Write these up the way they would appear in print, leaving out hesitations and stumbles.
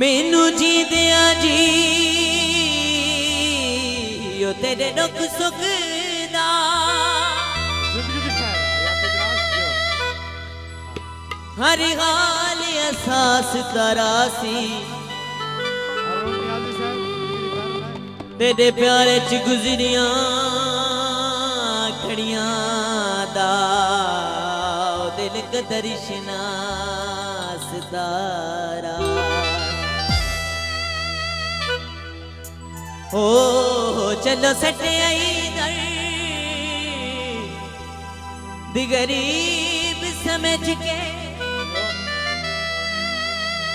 मैनू जी दिया जी यो तेरे दुख सुख दा हर हाल एहसास करासी तेरे प्यारे च गुजरिया खड़िया दा दिल कदरिशना सतारा हो चलो सटे आई दर दिगरीब समझ के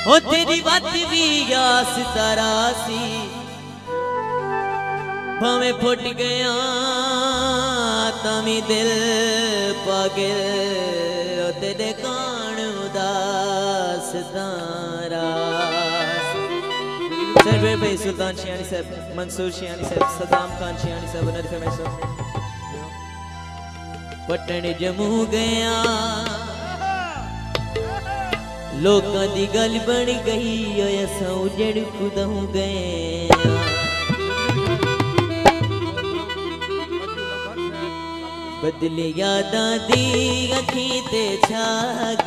हो तेरी बात भी यास तरासी भावे फुट गया तमी दिल पागिल तेरे कान उदास तारा सरवेर भाई सुल्तान शियानी साहब मंसूर शियानी साहब सदाम खान शियानी साहब पटन जमू गया लोगों की गल बन गई ऐसा उजड़ खुदू गए बदले यादा दी अखी ते छा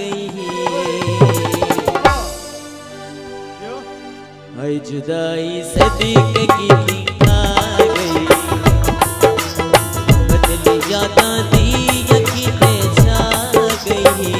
गई आई जुदाई सदीक की लिखा गई बदली यादा दी की छा गई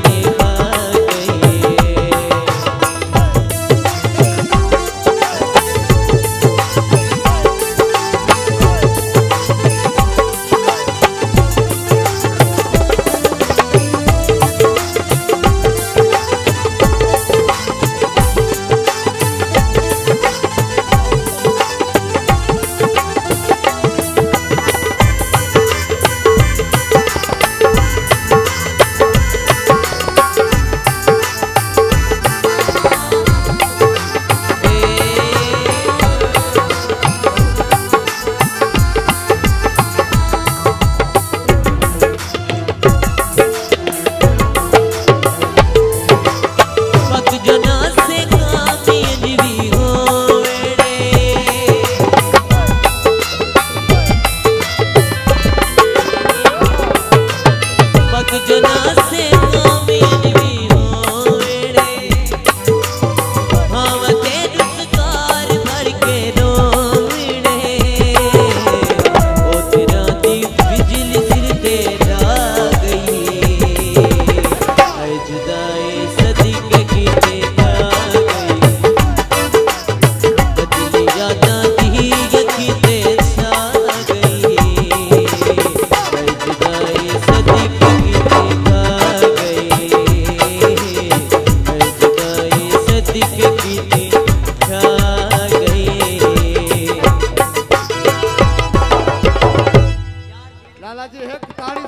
की लाला जी एक ताड़ी